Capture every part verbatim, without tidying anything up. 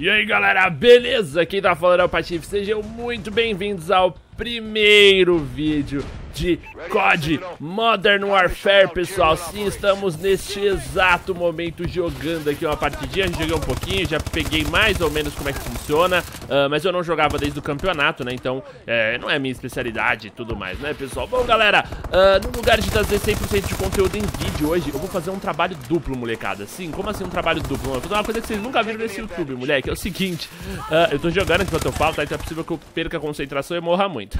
E aí galera, beleza? Quem tá falando é o Patife, sejam muito bem-vindos ao primeiro vídeo de C O D Modern Warfare, pessoal. Sim, estamos neste exato momento jogando aqui uma partidinha. Eu joguei um pouquinho, já peguei mais ou menos como é que funciona, uh, mas eu não jogava desde o campeonato, né? Então, é, não é a minha especialidade e tudo mais, né, pessoal? Bom, galera, uh, no lugar de trazer cem por cento de conteúdo em vídeo hoje, eu vou fazer um trabalho duplo, molecada. Sim, como assim um trabalho duplo? Eu vou fazer uma coisa que vocês nunca viram nesse YouTube, moleque. É o seguinte, uh, eu tô jogando enquanto eu falo, tá? Então é possível que eu perca a concentração e morra muito.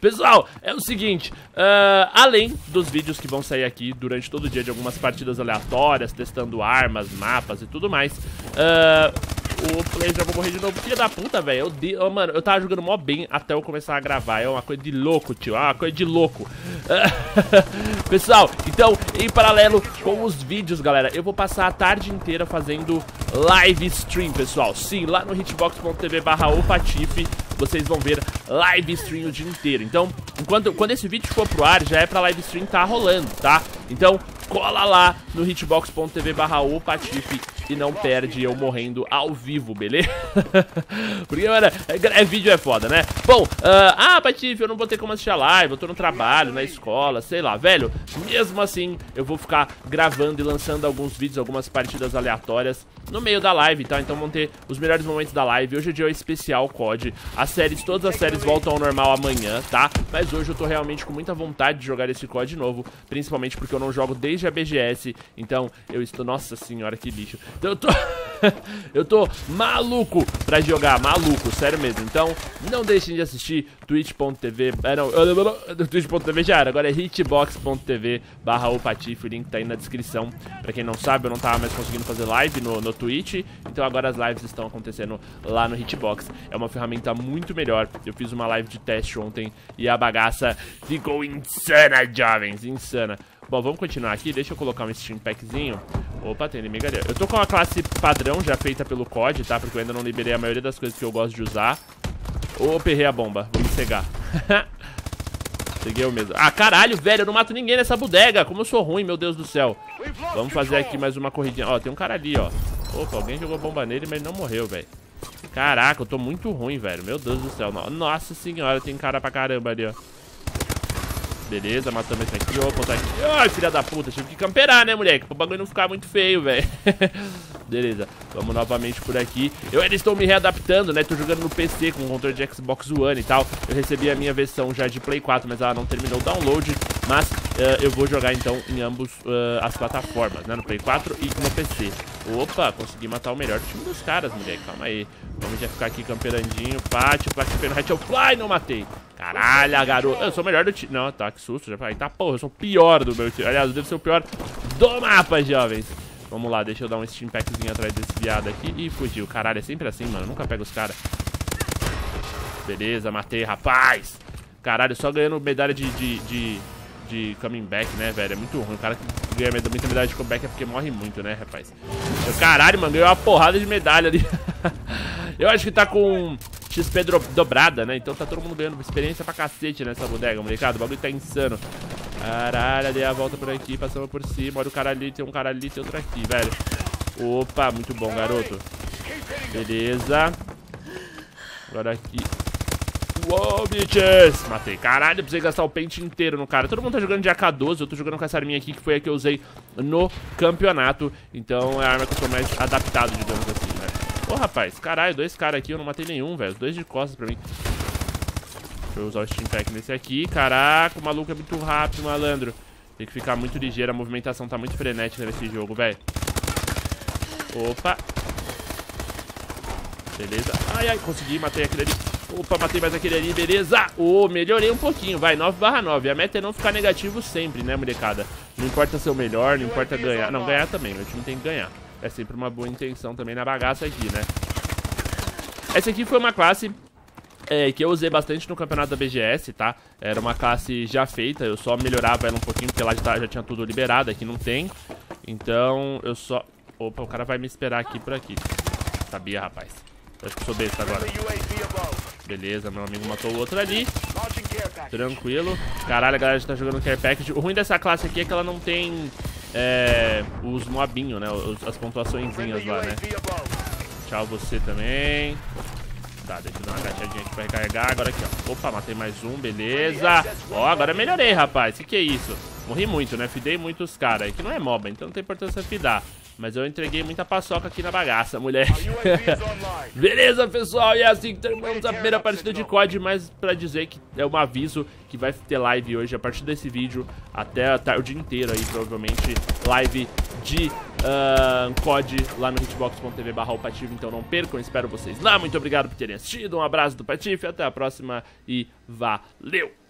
Pessoal, é o seguinte, uh, além dos vídeos que vão sair aqui durante todo o dia de algumas partidas aleatórias, testando armas, mapas e tudo mais, uh, o Play já vou morrer de novo, filha da puta, velho. Oh, mano, eu tava jogando mó bem até eu começar a gravar, é uma coisa de louco, tio, é uma coisa de louco. uh, Pessoal, então, em paralelo com os vídeos, galera, eu vou passar a tarde inteira fazendo live stream, pessoal. Sim, lá no hitbox ponto tv barra o patife vocês vão ver live stream o dia inteiro. Então, enquanto, quando esse vídeo for pro ar, já é pra live stream tá rolando, tá? Então, cola lá no hitbox ponto tv barra o patife e não perde eu morrendo ao vivo, beleza? Porque, mano, é, é, vídeo é foda, né? Bom, uh, ah, Patife, eu não vou ter como assistir a live, eu tô no trabalho, na escola, sei lá, velho. Mesmo assim, eu vou ficar gravando e lançando alguns vídeos, algumas partidas aleatórias no meio da live, tá? Então vão ter os melhores momentos da live. Hoje é dia especial C O D. As séries, todas as séries voltam ao normal amanhã, tá? Mas hoje eu tô realmente com muita vontade de jogar esse C O D de novo, principalmente porque eu não jogo desde a B G S. Então eu estou... Nossa senhora, que lixo. Então eu tô... eu tô maluco pra jogar, maluco, sério mesmo. Então, não deixem de assistir twitch ponto tv, ah, não, twitch ponto tv já era, agora é hitbox ponto tv barra o patife, o link tá aí na descrição. Pra quem não sabe, eu não tava mais conseguindo fazer live no, no Twitch, então agora as lives estão acontecendo lá no Hitbox. É uma ferramenta muito melhor, eu fiz uma live de teste ontem e a bagaça ficou insana, jovens, insana. Bom, vamos continuar aqui, deixa eu colocar um Steam Packzinho. Opa, tem inimigo ali. Eu tô com uma classe padrão já feita pelo C O D, tá? Porque eu ainda não liberei a maioria das coisas que eu gosto de usar. Opa, errei a bomba, vou me cegar. Peguei eu mesmo. Ah, caralho, velho, eu não mato ninguém nessa bodega. Como eu sou ruim, meu Deus do céu. Vamos fazer aqui mais uma corridinha. Ó, tem um cara ali, ó. Opa, alguém jogou bomba nele, mas ele não morreu, velho. Caraca, eu tô muito ruim, velho. Meu Deus do céu, não. Nossa senhora, tem cara pra caramba ali, ó. Beleza, matamos esse aqui, ó, botar aqui. Ai, filha da puta, tive que camperar, né, moleque? Pro bagulho não ficar muito feio, velho. Beleza, vamos novamente por aqui. Eu ainda estou me readaptando, né? Tô jogando no P C com o controle de Xbox One e tal. Eu recebi a minha versão já de Play quatro, mas ela não terminou o download. Mas uh, eu vou jogar, então, em ambos uh, as plataformas, né? No Play quatro e no P C. Opa, consegui matar o melhor time dos caras, moleque. Calma aí. Vamos já ficar aqui camperandinho. Pátio, Patife no right, eu fly, não matei. Caralho, garoto. Eu sou o melhor do time. Não, tá, que susto. Já falei, tá, porra, eu sou o pior do meu time. Aliás, eu devo ser o pior do mapa, jovens. Vamos lá, deixa eu dar um Steam Packzinho atrás desse viado aqui. Ih, fugiu. Caralho, é sempre assim, mano. Eu nunca pego os caras. Beleza, matei, rapaz. Caralho, só ganhando medalha de... de, de... de coming back, né, velho? É muito ruim. O cara que ganha muita medalha de comeback é porque morre muito, né, rapaz? Caralho, mano, ganhou uma porrada de medalha ali. Eu acho que tá com X P dobrada, né? Então tá todo mundo ganhando experiência pra cacete nessa bodega, molecada. O bagulho tá insano. Caralho, dei a volta por aqui, passamos por cima. Olha o cara ali, tem um cara ali, tem outro aqui, velho. Opa, muito bom, garoto. Beleza. Agora aqui. Uou, bitches! Matei. Caralho, eu precisei gastar o pente inteiro no cara. Todo mundo tá jogando de A K doze, eu tô jogando com essa arminha aqui, que foi a que eu usei no campeonato. Então é a arma que eu sou mais adaptado, digamos assim, né? Ô, rapaz, caralho, dois caras aqui, eu não matei nenhum, velho. Dois de costas pra mim. Deixa eu usar o Steam Pack nesse aqui. Caraca, o maluco é muito rápido, malandro. Tem que ficar muito ligeiro, a movimentação tá muito frenética nesse jogo, velho. Opa. Beleza. Ai, ai, consegui, matei aquele ali. Opa, matei mais aquele ali, beleza. Ô, oh, melhorei um pouquinho, vai, nove barra nove. A meta é não ficar negativo sempre, né, molecada? Não importa ser o melhor, não importa ganhar. Não, ganhar também, meu time tem que ganhar. É sempre uma boa intenção também na bagaça aqui, né? Essa aqui foi uma classe é, que eu usei bastante no campeonato da B G S, tá? Era uma classe já feita, eu só melhorava ela um pouquinho, porque lá já, já tinha tudo liberado, aqui não tem. Então, eu só... Opa, o cara vai me esperar aqui por aqui. Sabia, rapaz. Acho que eu sou besta agora. Beleza, meu amigo matou o outro ali. Tranquilo. Caralho, a galera já tá jogando Care Package. O ruim dessa classe aqui é que ela não tem é, os mobinhos, né? Os, as pontuaçõezinhas lá, né? Tchau você também. Tá, deixa eu dar uma agachadinha aqui pra recarregar. Agora aqui, ó. Opa, matei mais um, beleza. Ó, agora melhorei, rapaz. Que que é isso? Morri muito, né? Fidei muito os caras. Aqui não é moba, então não tem importância fidar. Mas eu entreguei muita paçoca aqui na bagaça, mulher. Beleza, pessoal? E assim que terminamos a primeira partida de C O D. Mas pra dizer que é um aviso que vai ter live hoje, a partir desse vídeo, até a tarde inteira aí, provavelmente, live de uh, C O D lá no hitbox ponto tv barra o Patife. Então não percam, espero vocês lá. Muito obrigado por terem assistido, um abraço do Patife, até a próxima e valeu!